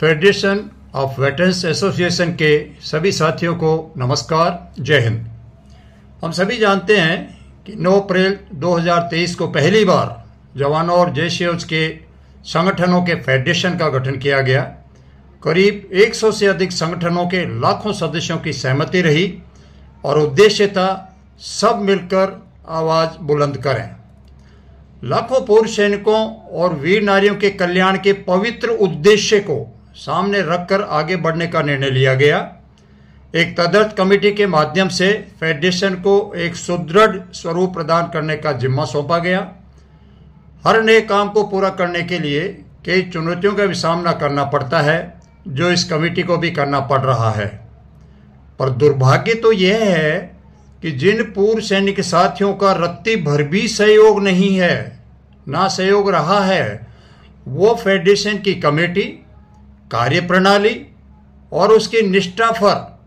Federation of veterans association के सभी साथियों को नमस्कार, जय हिंद। हम सभी जानते हैं कि 9 अप्रैल 2023 को पहली बार जवानों और जेसीओएस के संगठनों के फेडरेशन का गठन किया गया। करीब 100 से अधिक संगठनों के लाखों सदस्यों की सहमति रही और उद्देश्य था सब मिलकर आवाज़ बुलंद करें। लाखों पूर्व सैनिकों और वीर नारियों के कल्याण के पवित्र उद्देश्य को सामने रखकर आगे बढ़ने का निर्णय लिया गया। एक तदर्थ कमेटी के माध्यम से फेडरेशन को एक सुदृढ़ स्वरूप प्रदान करने का जिम्मा सौंपा गया। हर नए काम को पूरा करने के लिए कई चुनौतियों का भी सामना करना पड़ता है, जो इस कमेटी को भी करना पड़ रहा है। पर दुर्भाग्य तो यह है कि जिन पूर्व सैनिक साथियों का रत्ती भर भी सहयोग नहीं है, ना सहयोग रहा है, वो फेडरेशन की कमेटी, कार्यप्रणाली और उसकी निष्ठा पर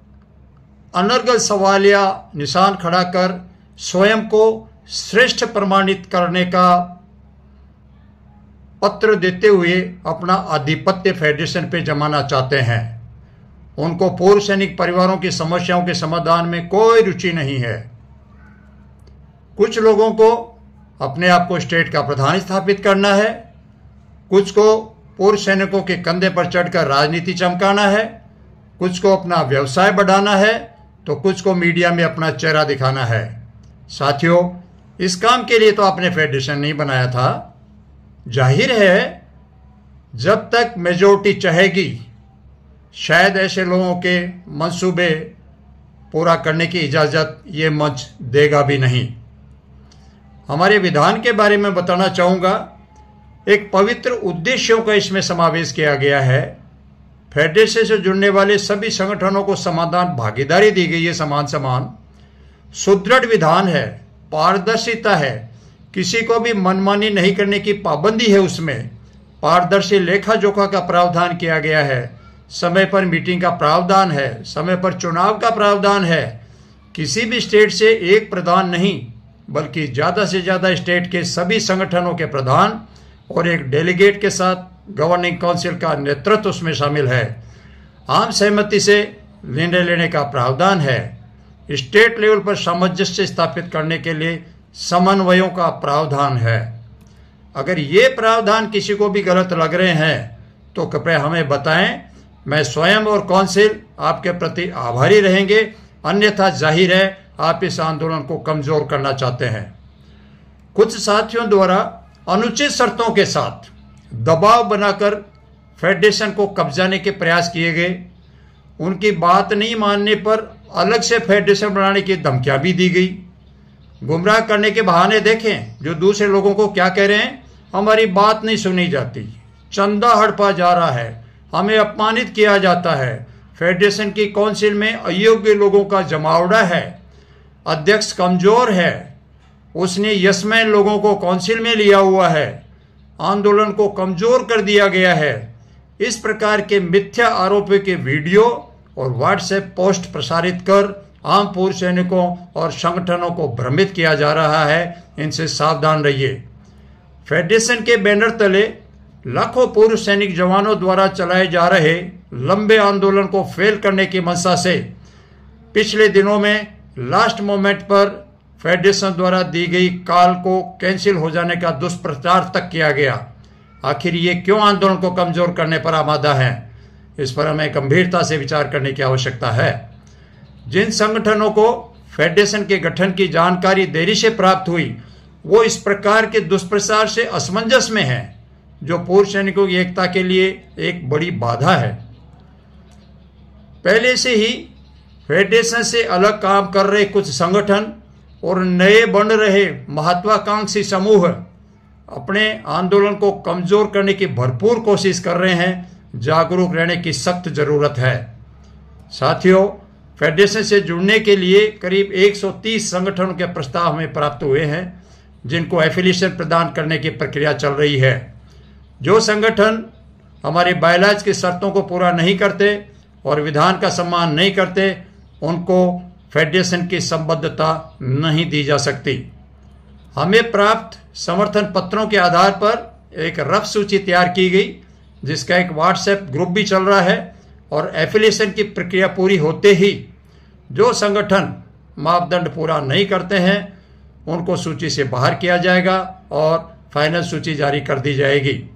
अनर्गल सवालिया निशान खड़ा कर स्वयं को श्रेष्ठ प्रमाणित करने का पत्र देते हुए अपना आधिपत्य फेडरेशन पे जमाना चाहते हैं। उनको पूर्व सैनिक परिवारों की समस्याओं के समाधान में कोई रुचि नहीं है। कुछ लोगों को अपने आप को स्टेट का प्रधान स्थापित करना है, कुछ को पूर्व सैनिकों के कंधे पर चढ़कर राजनीति चमकाना है, कुछ को अपना व्यवसाय बढ़ाना है, तो कुछ को मीडिया में अपना चेहरा दिखाना है। साथियों, इस काम के लिए तो आपने फेडरेशन नहीं बनाया था। जाहिर है, जब तक मेजोरिटी चाहेगी, शायद ऐसे लोगों के मंसूबे पूरा करने की इजाज़त ये मंच देगा भी नहीं। हमारे विधान के बारे में बताना चाहूँगा। एक पवित्र उद्देश्यों का इसमें समावेश किया गया है। फेडरेशन से जुड़ने वाले सभी संगठनों को समाधान भागीदारी दी गई है, समान समान। सुदृढ़ विधान है, पारदर्शिता है, किसी को भी मनमानी नहीं करने की पाबंदी है। उसमें पारदर्शी लेखा जोखा का प्रावधान किया गया है, समय पर मीटिंग का प्रावधान है, समय पर चुनाव का प्रावधान है। किसी भी स्टेट से एक प्रधान नहीं, बल्कि ज़्यादा से ज़्यादा स्टेट के सभी संगठनों के प्रधान और एक डेलीगेट के साथ गवर्निंग काउंसिल का नेतृत्व उसमें शामिल है। आम सहमति से निर्णय लेने का प्रावधान है। स्टेट लेवल पर सामंजस्य स्थापित करने के लिए समन्वयों का प्रावधान है। अगर ये प्रावधान किसी को भी गलत लग रहे हैं तो कृपया हमें बताएं। मैं स्वयं और काउंसिल आपके प्रति आभारी रहेंगे, अन्यथा जाहिर है आप इस आंदोलन को कमज़ोर करना चाहते हैं। कुछ साथियों द्वारा अनुचित शर्तों के साथ दबाव बनाकर फेडरेशन को कब्जाने के प्रयास किए गए। उनकी बात नहीं मानने पर अलग से फेडरेशन बनाने की धमकियाँ भी दी गई। गुमराह करने के बहाने देखें जो दूसरे लोगों को क्या कह रहे हैं। हमारी बात नहीं सुनी जाती, चंदा हड़पा जा रहा है, हमें अपमानित किया जाता है। फेडरेशन की काउंसिल में अयोग्य लोगों का जमावड़ा है, अध्यक्ष कमज़ोर है, उसने यशमैन लोगों को काउंसिल में लिया हुआ है, आंदोलन को कमज़ोर कर दिया गया है। इस प्रकार के मिथ्या आरोपों के वीडियो और व्हाट्सएप पोस्ट प्रसारित कर आम पूर्व सैनिकों और संगठनों को भ्रमित किया जा रहा है। इनसे सावधान रहिए। फेडरेशन के बैनर तले लाखों पूर्व सैनिक जवानों द्वारा चलाए जा रहे लंबे आंदोलन को फेल करने की मंशा से पिछले दिनों में लास्ट मोमेंट पर फेडरेशन द्वारा दी गई कॉल को कैंसिल हो जाने का दुष्प्रचार तक किया गया। आखिर ये क्यों आंदोलन को कमज़ोर करने पर आमादा है? इस पर हमें गंभीरता से विचार करने की आवश्यकता है। जिन संगठनों को फेडरेशन के गठन की जानकारी देरी से प्राप्त हुई, वो इस प्रकार के दुष्प्रचार से असमंजस में हैं, जो पूर्व सैनिकों की एकता के लिए एक बड़ी बाधा है। पहले से ही फेडरेशन से अलग काम कर रहे कुछ संगठन और नए बन रहे महत्वाकांक्षी समूह अपने आंदोलन को कमज़ोर करने की भरपूर कोशिश कर रहे हैं। जागरूक रहने की सख्त ज़रूरत है। साथियों, फेडरेशन से जुड़ने के लिए करीब 130 संगठनों के प्रस्ताव हमें प्राप्त हुए हैं, जिनको एफिलिएशन प्रदान करने की प्रक्रिया चल रही है। जो संगठन हमारे बायलॉज की शर्तों को पूरा नहीं करते और विधान का सम्मान नहीं करते, उनको फेडरेशन की संबद्धता नहीं दी जा सकती। हमें प्राप्त समर्थन पत्रों के आधार पर एक रफ सूची तैयार की गई, जिसका एक व्हाट्सएप ग्रुप भी चल रहा है और एफिलिएशन की प्रक्रिया पूरी होते ही जो संगठन मापदंड पूरा नहीं करते हैं उनको सूची से बाहर किया जाएगा और फाइनल सूची जारी कर दी जाएगी।